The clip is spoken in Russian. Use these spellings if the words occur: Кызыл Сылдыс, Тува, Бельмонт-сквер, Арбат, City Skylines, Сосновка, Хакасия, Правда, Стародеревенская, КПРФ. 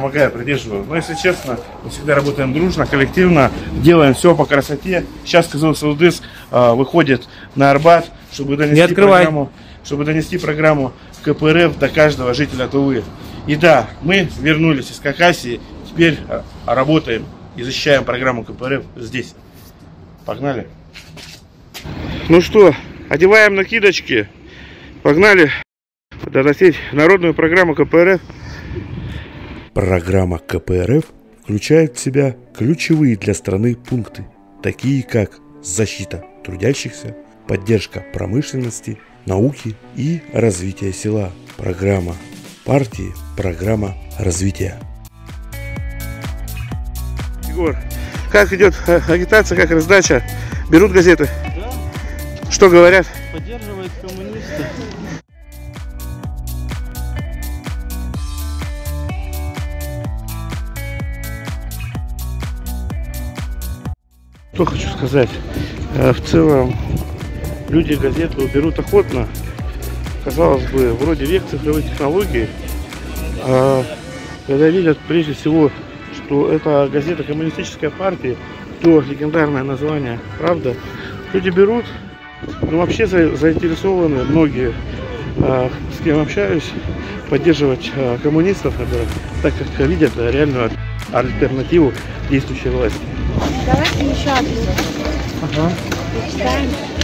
помогаю, поддерживаю. Но если честно, мы всегда работаем дружно, коллективно, делаем все по красоте. Сейчас Кызыл Сылдыс выходит на Арбат, чтобы донести программу КПРФ до каждого жителя Тувы. И да, мы вернулись из Хакасии, теперь работаем и защищаем программу КПРФ здесь. Погнали. Ну что, одеваем накидочки, погнали доносить народную программу КПРФ. Программа КПРФ включает в себя ключевые для страны пункты, такие как защита трудящихся, поддержка промышленности, науки и развитие села. Программа партии, программа развития. Егор, как идет агитация, как раздача? Берут газеты? Да. Что говорят? Поддерживают коммунисты. Что хочу сказать, в целом люди газету берут охотно, казалось бы, вроде век цифровых технологий, а когда видят прежде всего, что это газета коммунистической партии, то легендарное название «Правда», люди берут, но вообще заинтересованы многие, с кем общаюсь, поддерживать коммунистов, например, так как видят реальную альтернативу действующей власти. Давайте еще одну. Ага.